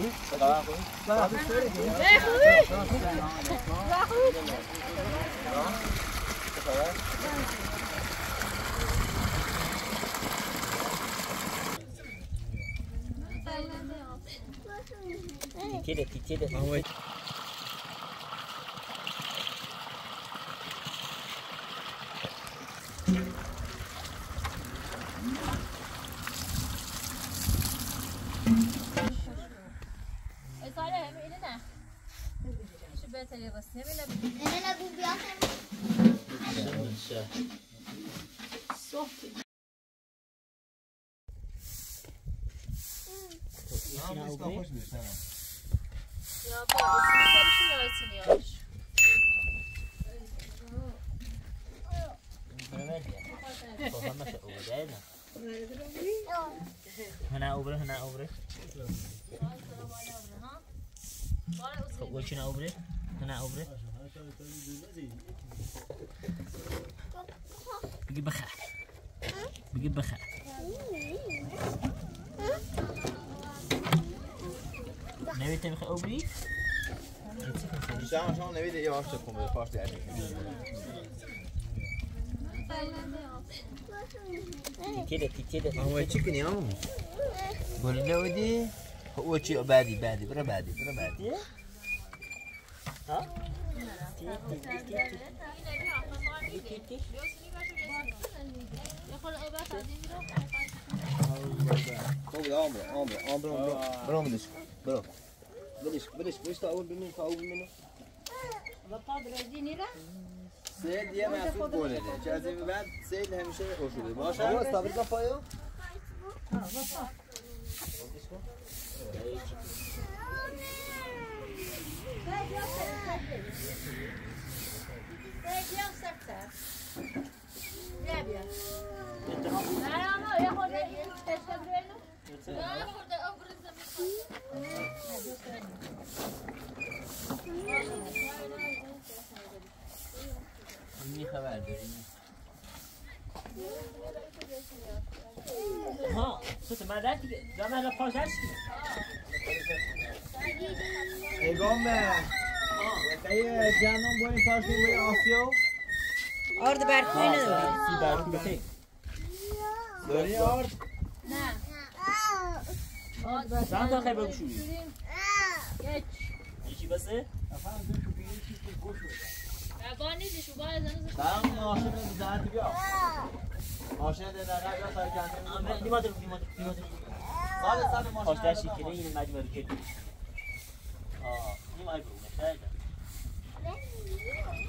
Titille. بجيب بخاء نبي تبي خاء أوبري؟ شان نبي ده يواش تكون بالفاس ده كده هو تشكن يوم قلنا ودي هو تشي بادي برا بادي ها تي Thank you. Rabia. Merhaba, ya hadi teşekkür ederim. Ben burada öbürüzde mi kaldım? İyi haber verin. Ha, siz madem zamanla pazartesi. Egombe. Dayı canım boyun taşıyla asıyor. Orada Berk oynadı mı? Berk bitik. Söyle orada. Ne? Sen de kaybol şunu. Geç. İşi bası? Efendim dur şu birini çizdik koş orada. Baban neydi şu bazen? Tamam aşırı düzeltip yok. Aşırı denerler yatarken. Limadır. Sadece maşına. Hoşlar şirkete yine mecbur ülkedir. Aa, yine aybol.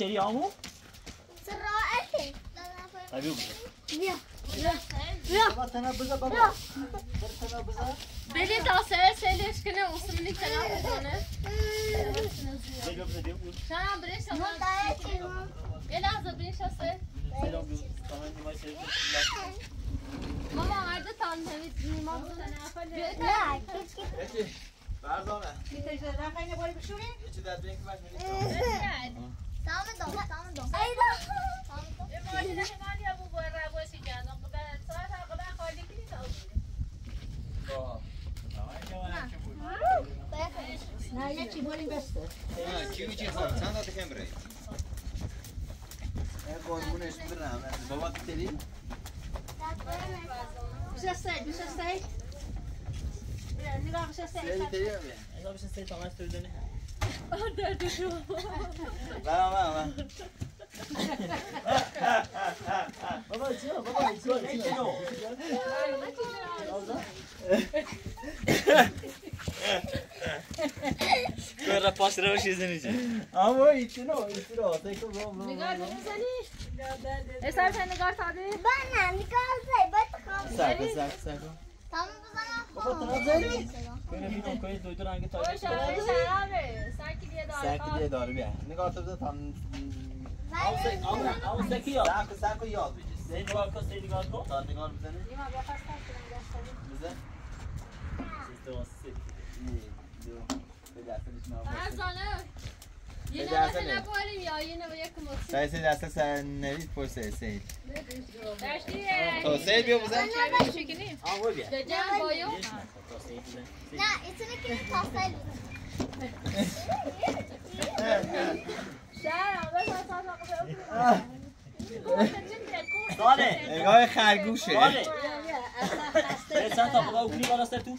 تري عمو سرعتي طيب يلا يلا تنبذه بابا تنبذه بدي توصل سليش كنا وصلني كلام هنا يلا بدي اقول انا بريش انا يلا زبريش اسال ماما عاده تنهي ما انا افل لا فرزانه میتونی زدن خیلی باری بشوری؟ یه چی در بین کمش میدید سامن دام ماشین همانی ها بو روشی جنم ساعت ها قبل خالی کنید ها بوده با نه یه چی باریم بسته کیوی چی خواهد چند داده کم برای یه قربونش برم بابا کتلی؟ بشه سایی نگاه بشه سایی نگاه بشه سایی تامش تردونه آه دردو شو برام بابا چیو بابا چیو چیو کورا پاس رو شیزنی چی اما ایتنو تکو بابا نگار میزنی اسار نگار ساده بنا نگار سای بس خام ساده تام بزنم خام زری ببینم کوئی دو تا رنگ تاج سرابه ساکی دیدار بیا نگار تو بزن تام آو سکی یاد ساکو یاد بگیر سه نگار کو تا نگار بزنی ما بیا پاس کردیم بزن فرزانه یه نمازه نباریم یا یه نمازه یک موسیقی سایی سید اصلا سر نوید پر سید تا سید بیا بزن آقا بیا در جمع بایو نه ایتونه کنیم تا سید شهر آقا ساله نگاه خرگوشه ساله چند تا بقا اوکنی بالا سر تو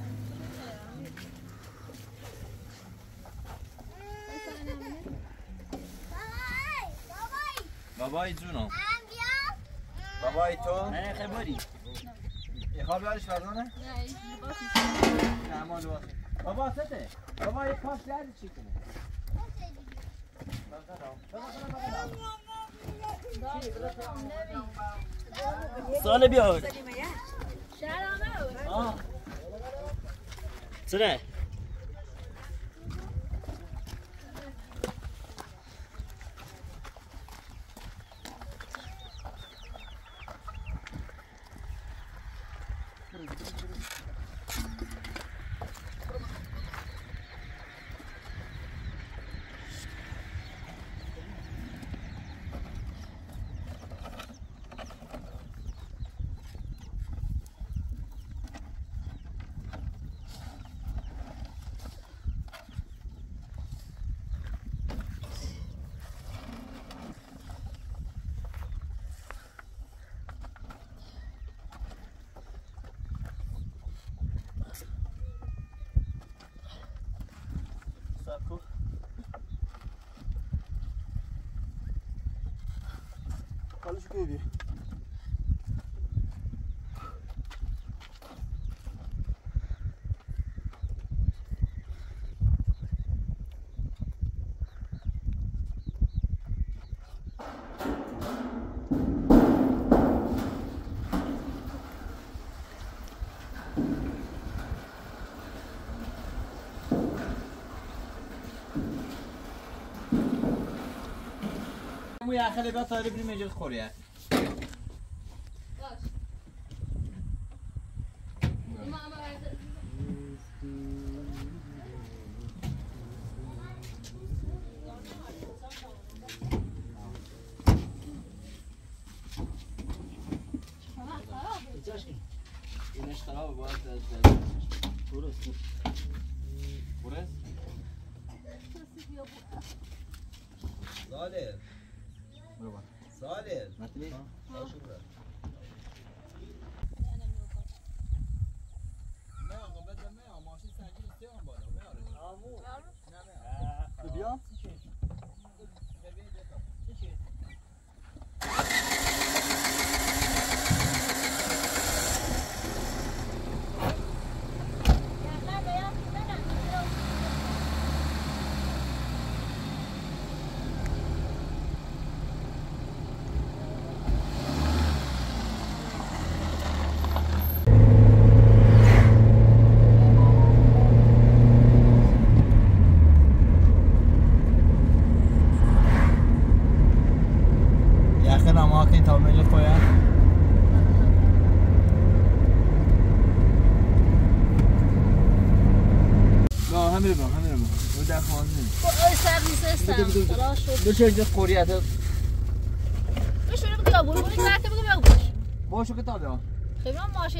بابای جونم بابای تو نه خبری یه خواب دارش فرزانه؟ نه نه اما لباس بابا سته بابا یک پاس درد چی کنه ساله بیاور شهرامه آه سره Kalış köyü. یا خیلی با تاری بریم اجل خوریه باش Merhaba. Salih. Matli. بچه کوریه تو. بچه رو بگو بول بولی کارت بگو بگو باش. باشه که تازه. خیلی ماشه.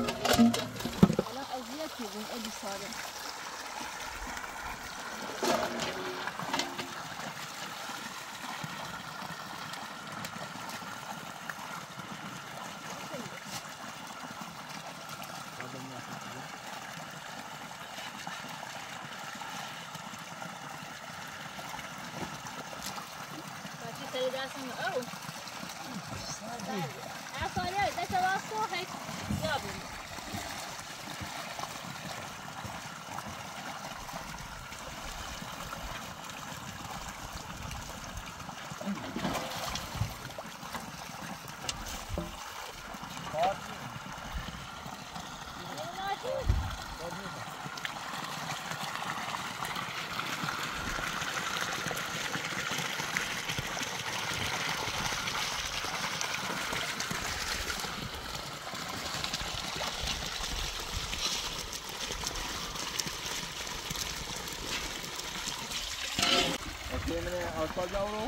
Alpagavro.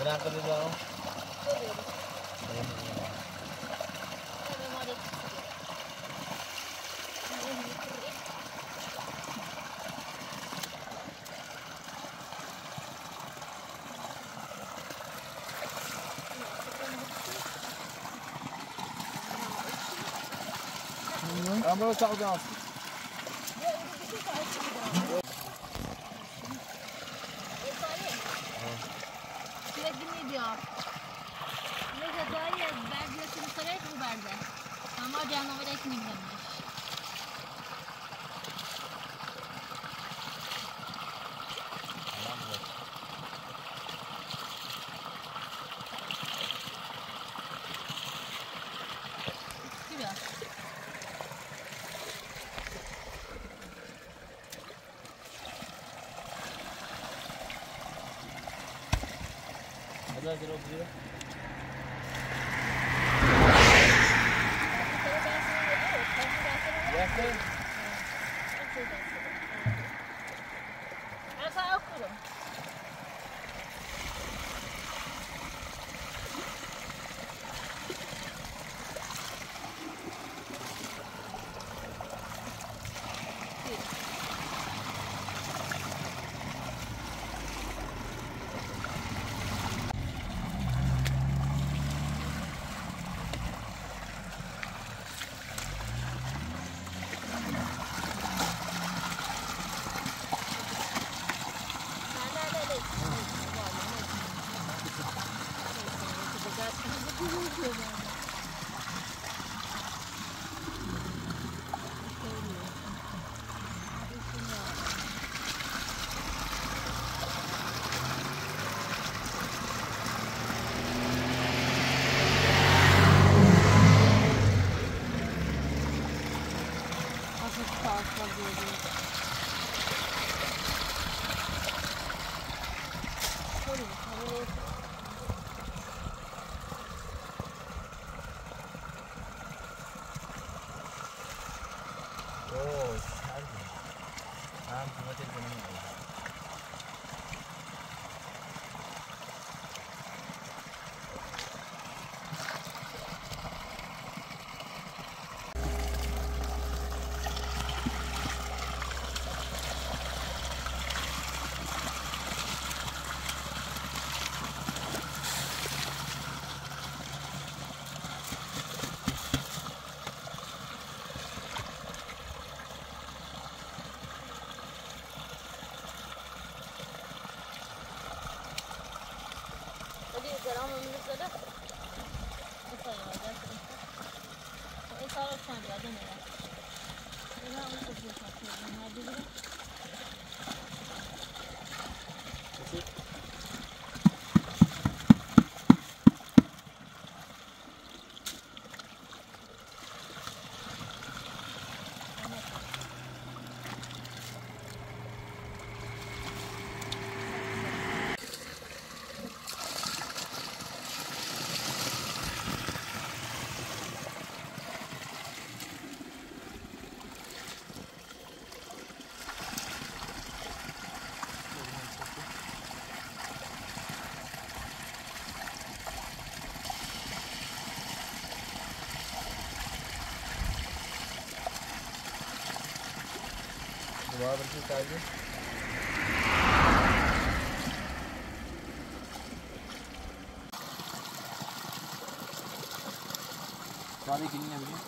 Bırakabiliyor. Ama çalacağız. Ne diyor? Ne kadar ya ben de seni severek bu bende. Ama canım öyle etmeyeyim demiş. Hazır oluyor. Yakın. Asa okurum. Var bir tane. Tabii ki yine biliyor.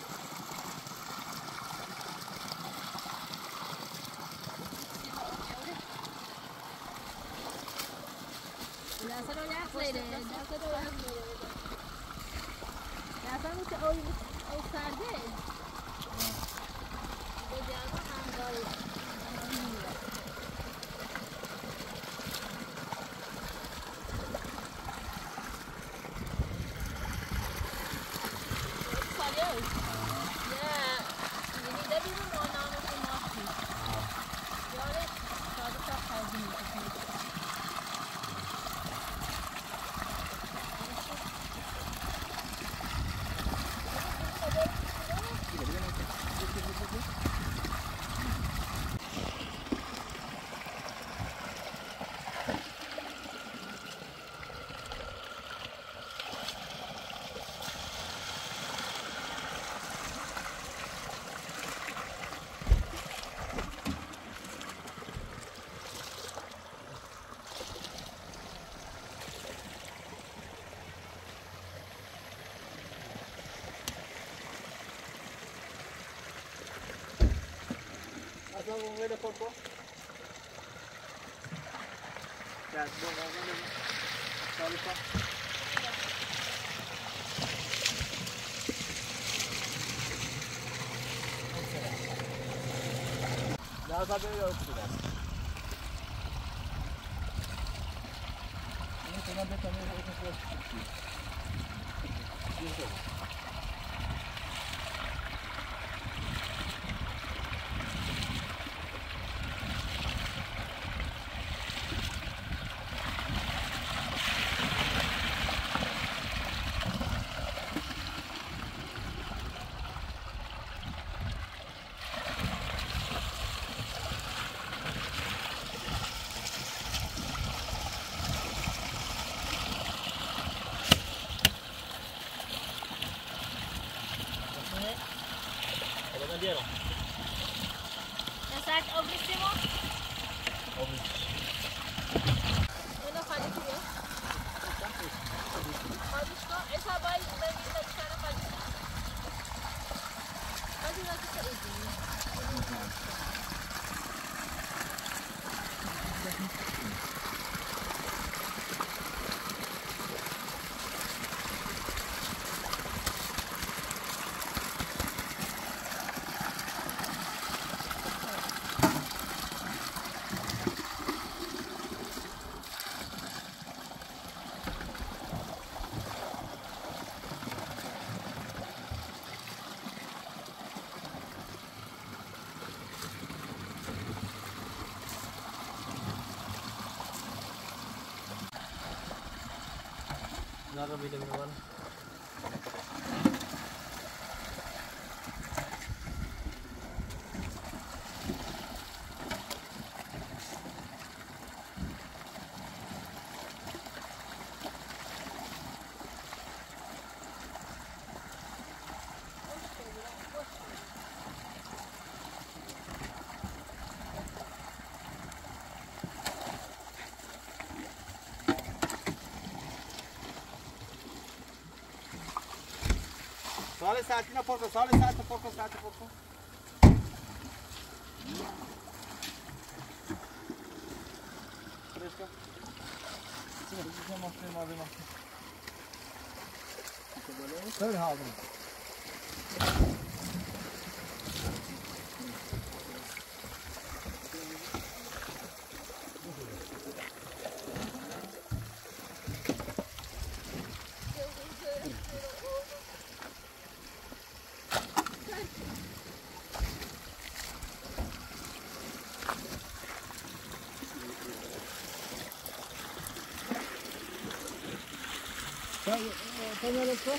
Wait up, Papa. That's what I want to do. Sorry, Papa. Biraz daha böyle örtüyorlar. Bunu kadar da kameraya ortasına çıkıyor. Görüyoruz. Zahra bile mi var? Sale saatine porco, sale saatine porco, saate porco. Fresca. Şimdi bize mahkeme malzeme. Şöyle aldım. Tamam olsa.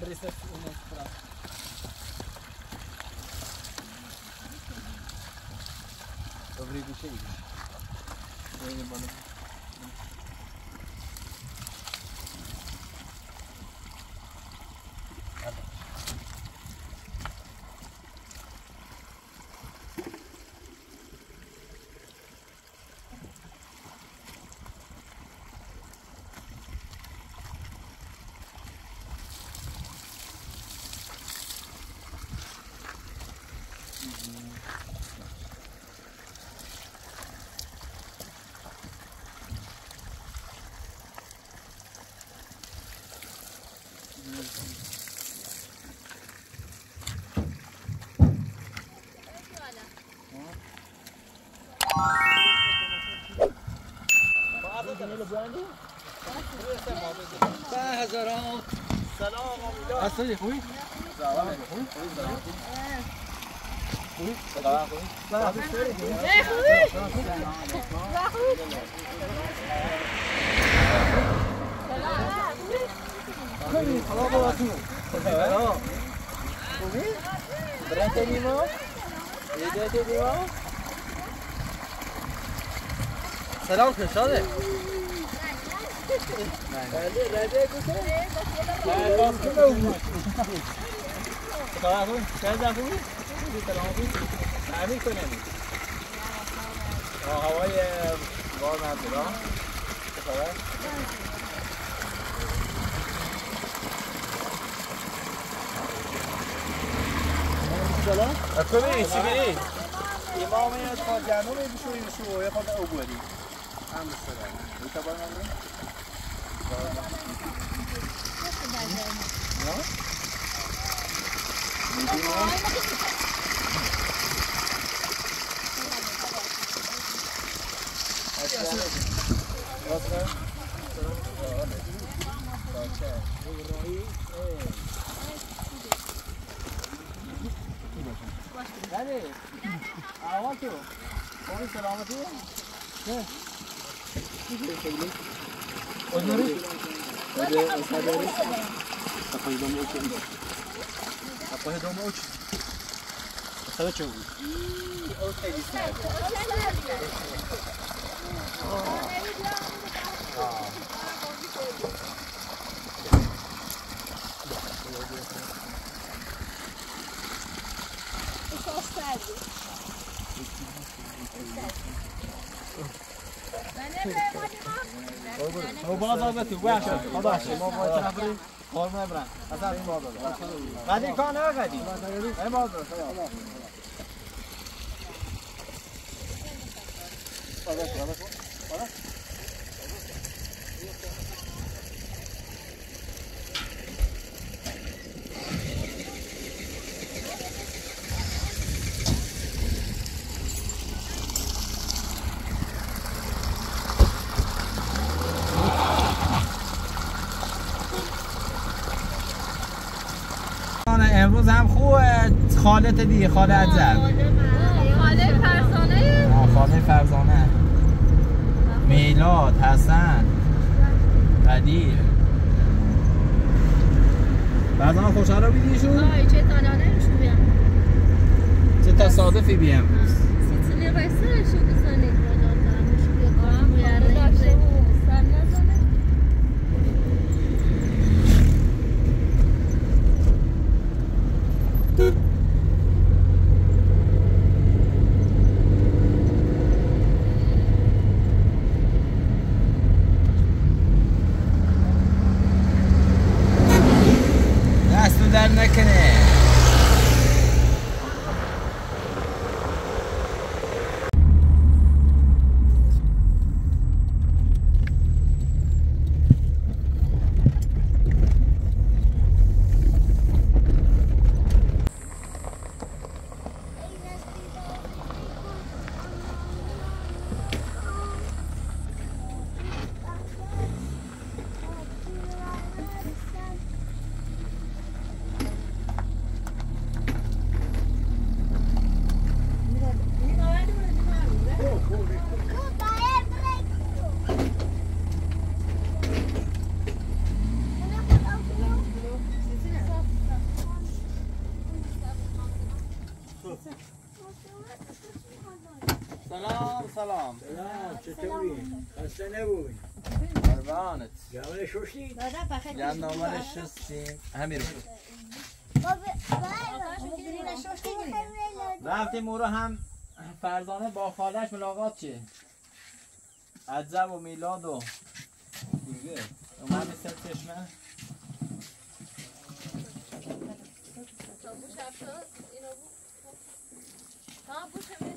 Trebuie să unul sprat. Vă vrei duce aici. Vă vrei bani. هزارات سلام الله هستی خوبی؟ سلام خوبی؟ خوبی؟ سلام خوبی؟ سلام خوبی؟ سلام خوبی؟ خوبی؟ برنده نیما؟ ایده نیما؟ سلام کشاده رده کشه سلام کنم سلام کنم سلام کنم تعمیر کنم هوای بار مردران سلام سلام اکنی سیگری امامی از خادیانومی بشوری بشو یه خود اوگوری عم السلام انت بقى عمرك ها مدينه Onları öyle sadece kafayı dama uçuyor. Kafayı dama uçuyor. Sana çok. Okay. او بازار بتو واشا خداش ما با تفری کار نبرن اصلا بازار قدی کار نگدی ای بازار خدا خدا امروز هم خوب خالت دیگه خاله عجب خاله فرزانه خاله فرزانه میلاد حسن قدیر فرزانه خوشحال رو بیدیشون؟ آی چه تانانه روشون بیم چه تصادفی بیم سیتیلی قیصر شده سانه برادان فرموش بیم سلام چطوری؟ خسته نبودی؟ قربانت جوانه شوشتی؟ جان نامنه شستی؟ همین رو رفتیم او رو هم فرزانه با خالش ملاقات چه عجب و میلاد و دیگه اومد سر چشمه ها بوش همین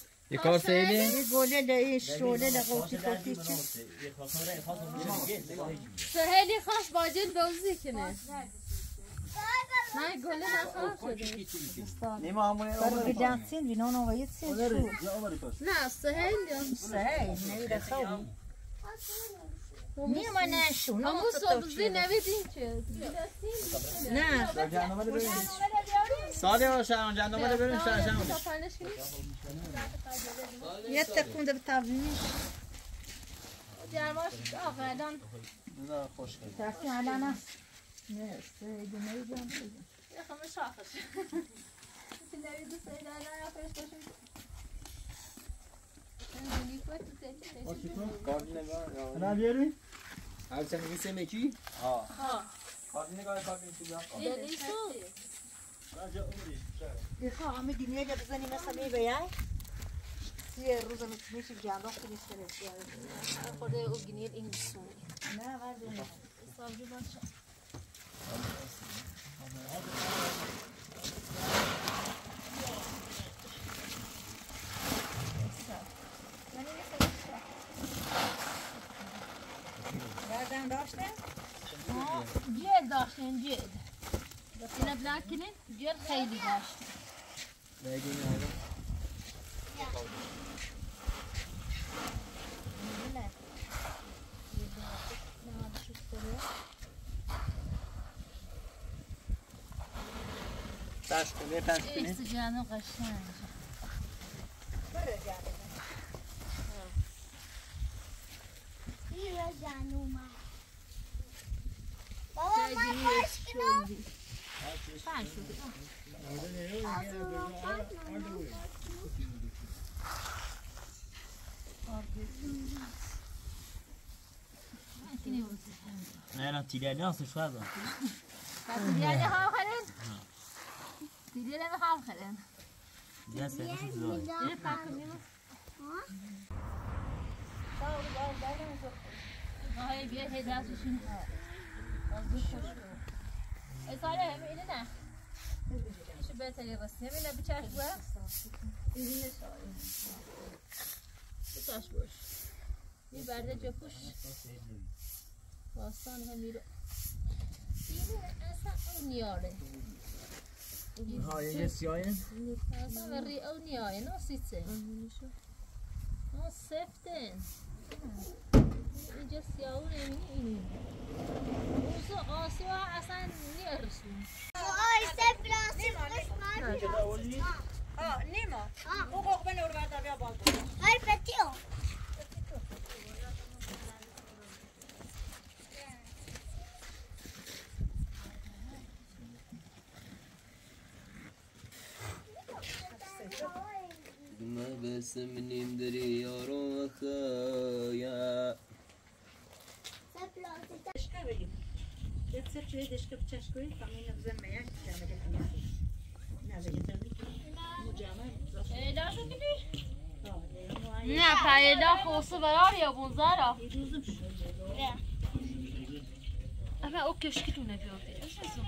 یکار سیلی؟ یه گوله لیش، شوله لغوتی خوتی چه؟ سهلی خوش باجل بوزی کنه نه گوله نخواه شده برای بدنسین بینان آوایت سیل شو نه سهل نوی رخوی نیما نشو همو سبزی نویدین چه؟ نه ساده باشه اونجا نماده برون شهرشم یه تکون ده به تبلیمیش جرماش آقا الان تحسیم الان هست نه سهیدی نویدیم یه خمه شاخش نویدی سهیدی الان آقایش باشیم نه بیاری؟ هر چند میسه مکی؟ ها کاری نگاه کاری نگاه ایخا همه دینیه جا بزنی مثلا می بیای یه روز میشه جمعه کنی سرسیاره خورده او گینیه انگلیس سونی نه وزی نه سابجو باشه بردم داشته؟ جیل داشتن جیل اینا بلند کنین جیل خیلی داشته بگیم آره دست کنه دست کنه ایست جانو قشنگ بره جانو جانوما بابا من پاش کنم پاش کنم نه تیلیانی هستی شوازم تیلیانی خواب خلیم تیلیانی خواب خلیم اینه پاک کنیم باور دارم های بیا هدایتشون ازش خوش اصلا همین اینه نه شو بهتره واسه همین بچاش باش اینه شو بچاش باش می برده جو پوش باستان همین رو اصلا اون یاره ها یه سیاین اصلا وری اون یاره نه سیته نه سفته اینجا سیاهو نمی‌بینی اوزو آسیو ها اصلا نیارشون آی سفرانسی خوش مردی آه نیما او قوقبه نور برده بیا بالتون هر پتیو ما بسم نیم داری یارو خیا دشکه بگیم دسته چوی دشکه بچش کنید فهمین بزن میاد جامعه کنید نه بگید مجامعه ایدا شو کنید نه پا ایدا خوصو برار یا بونزارا اما او کشکی تو نبیاده اشتزم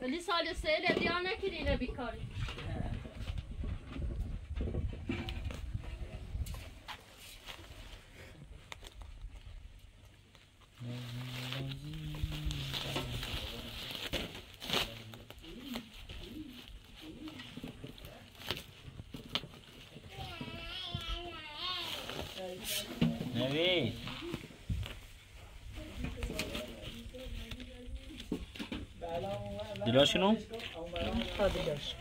ولی سال سه لبیا نکنی اینا بیکاری نوید دیلاش کنم؟ ها دیلاش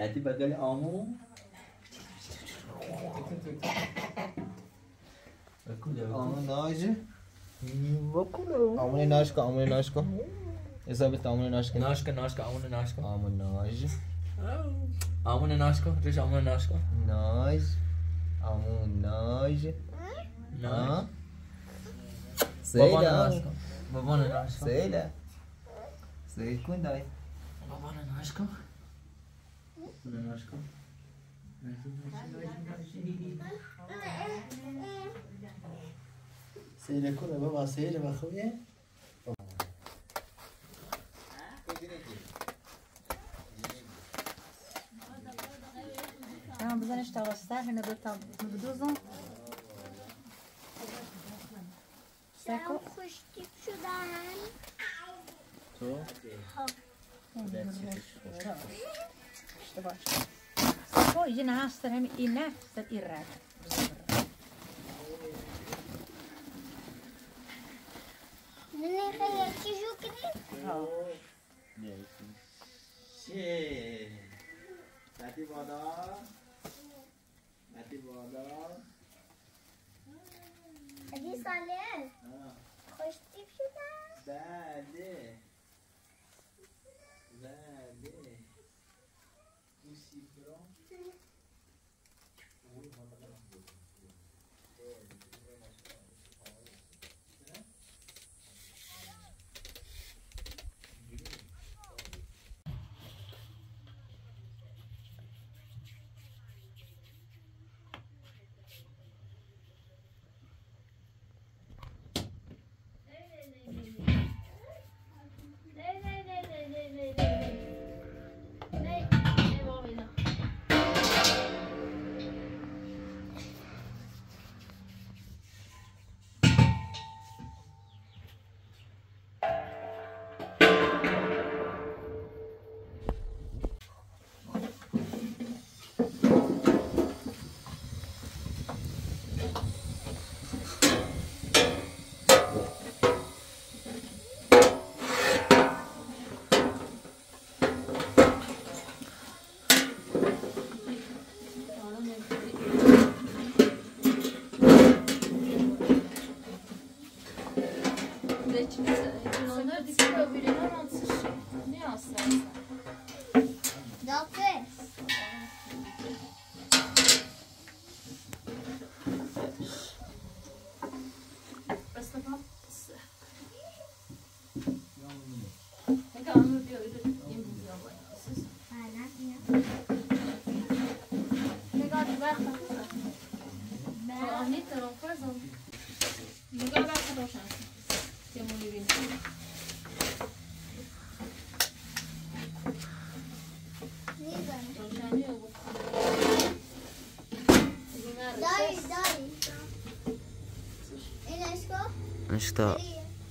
یعنی بگل آمو آمو ناجه Amune Nashka, Amune Nashka. Elizabeth, Amune Nashka. Nashka, Nashka, Amune Nashka. Amune Nashka. Amune Nashka. Rish, Amune Nashka. Nash. Amune Nash. Nash. Say that. Babana Nashka. Say that. Say it Kundai. Babana Nashka. Babana Nashka. سیله کنه بابا سیله بخویه من بزنش توسته هنه بدوزم سرم خوشتیب شدن تو؟ خوشته باش سرم یه نهستر همین این نهستر این رد علی سالم خوشتیپ شدن؟ بله بله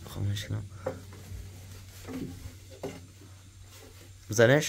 خاموشیم. بزنش.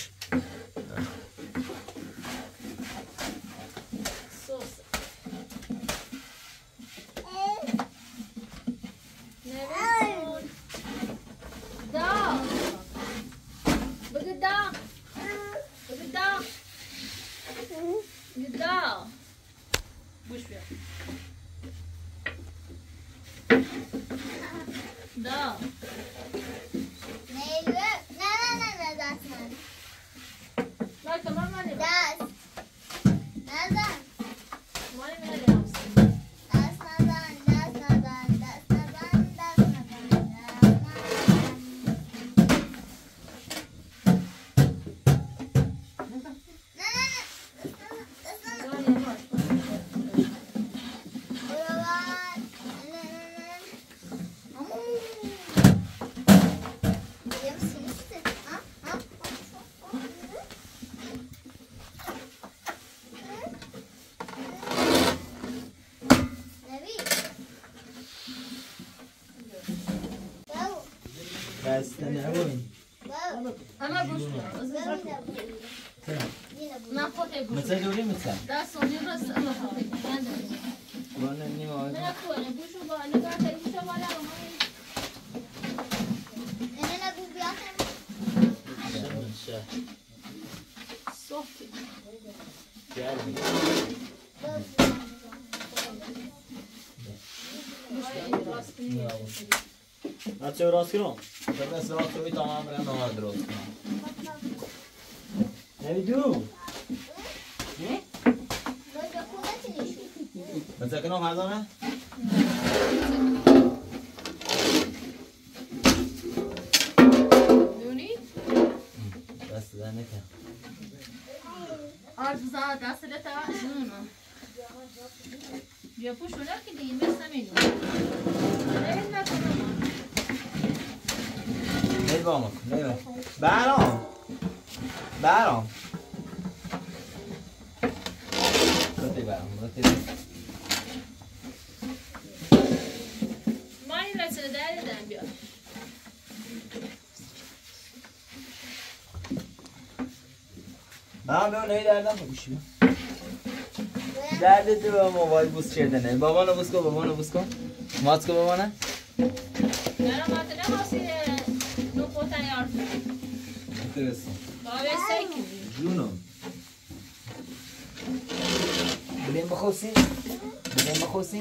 Nasıl نه چه راست کنم؟ چه دست راست کنی تمام برای نهار درست کنم نویدو؟ نه؟ بسه کنم فرزانه؟ دست دار نکن آرزوزا دست لتا جنونا بیا پوش ولا که دیگه سمینو نه نکنم Devam et. Baron. Baron. Hadi baron. Hadi. Mayra sana dereden bir. Ben böyle dereden bakmış mı? Derde de ama vay bu şeyden ne? Babana busko, babana busko. Masko babana. Merhaba, ne masaya? Enteresan. Canım. Bilin bakıyorsun. Bilin bakıyorsun.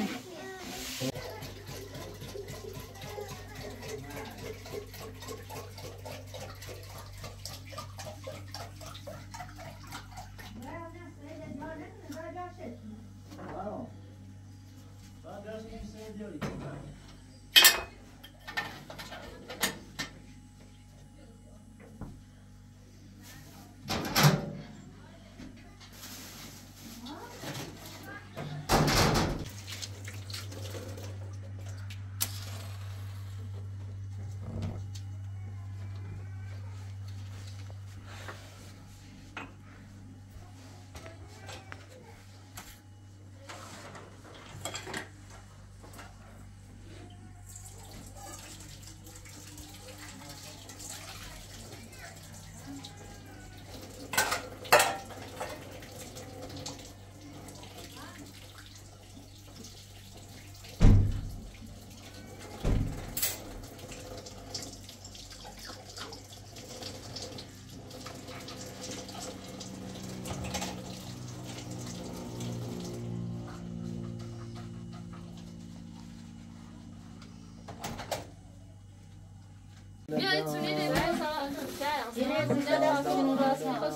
Yok, söyle de ben sana söyleyeyim. Yine de aslında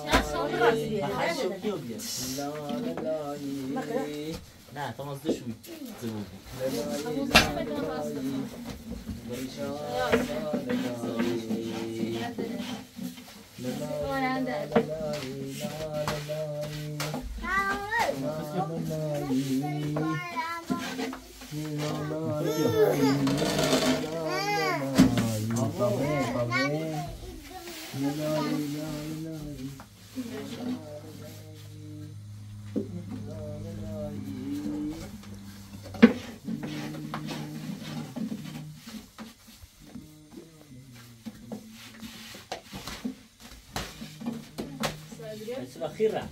خیره.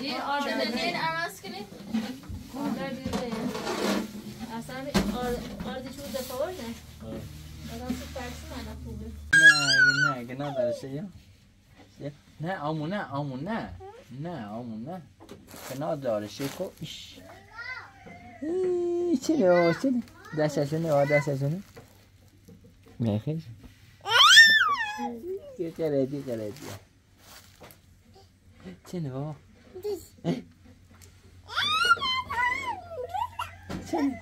یه آردنین آماز کنی. کودک دیگه. اصلا آردی چود دفعه ورده. آدم سپرسی من خوبه. نه درسته. نه آمونه. کنار دارشی کوش. چی نه. دستشونه. میخیش. کی کردی. Seni baba. Seni.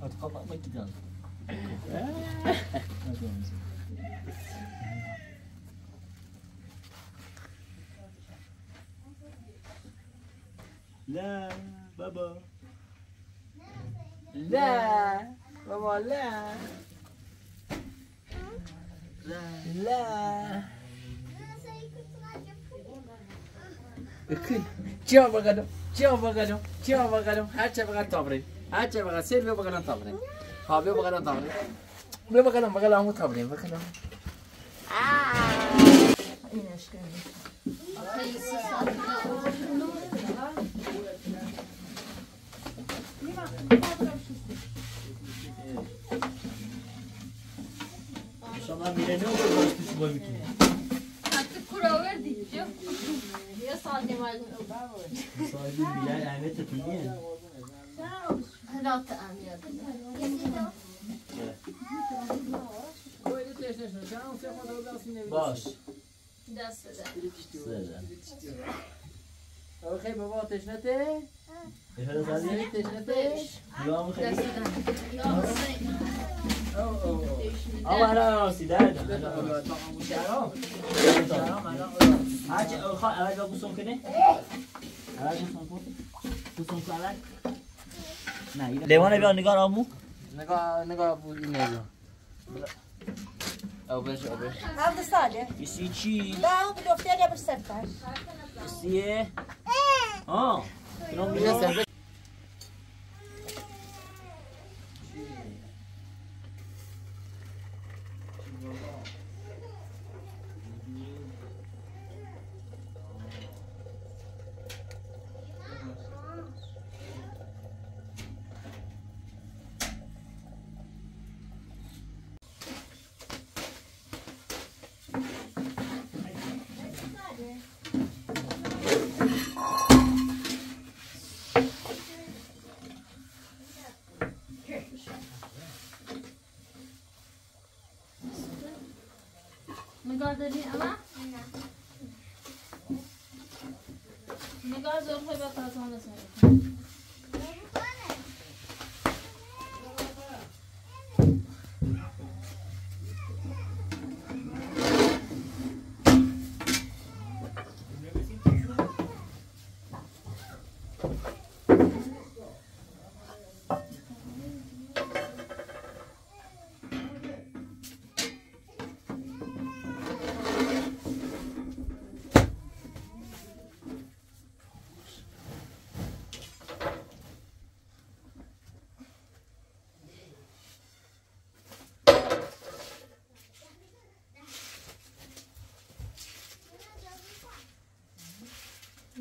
Hadi kapatmak gidelim. La baba. La baba la. La. Bakın. Ciao bakalım. Her şey bakalım. Selve bakalım tavrın. Kahve bakalım tavrın. Buraya bakalım tavrın. Bakalım. İyi aşkım. İnşallah birine ne olur başka şuba bitirir. Artık kura verdi. Ya سالم از اون بود. سالم بیای امیت تونیم. هدایت امیت. باش. دست بده. آخه بابا تشنته؟ تشنته؟ یا میخوای؟ آبا را سیدار. شرام. آج خا آج با گوشم کنی؟ آج گوشم کن. نه. لیوان بیار نگار آمو. نگار بودی نیو. آبش. آب دستاله. بیشی چی؟ لاو بدوختی یا بسرتاش. بیشیه. آه. نمیشه. نگاردی اما؟ نه. نگار زور خوب تازه هم نسازد.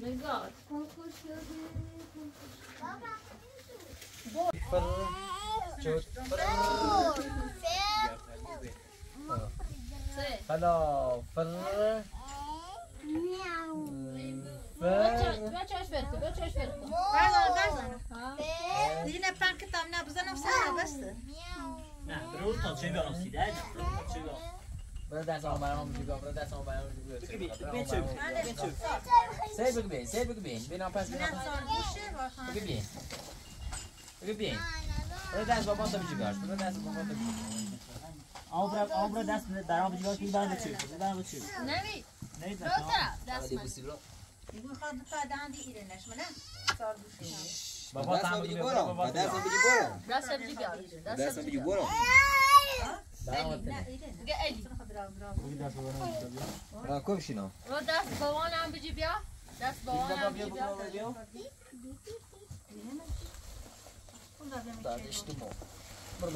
نگار کنکور شده بابا چوت فلا فر میاو بچاش برت بازار دیگه پنک تام نبزنم سر بس نه برو تا چه برام سیده چه برادر سام برام دیگه برادر سام برام دیگه بچو سیب بگو بین بینام پس بینام بگو بین برادر سام بابا تو چیکارش برادر سام بابا تو آبرا دست درام چیکار کی برام بچو نمی دست دست میگو خود پدان دی ایرنش مله سال گوشه بابا تام بگو برو دست بگو برو گلی برا کوشینو رو دست بوانم بجی بیا دست بوانم بجی بیا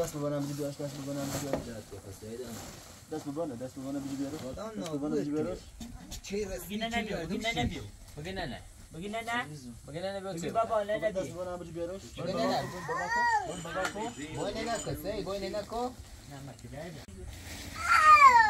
دست بوانم بجی بیا چی بگی نه بگی بابا نه دست بوانم بجی بیا روش بگو نما که بده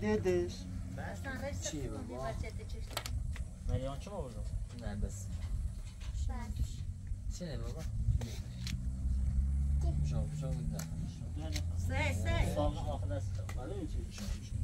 Dedeş. Ben sana reçete Meryem çama vurdum. Neredesin? Sen baba. Çok güzel. Sen. Sağ ol. Arkadaşlar. Var mı hiç?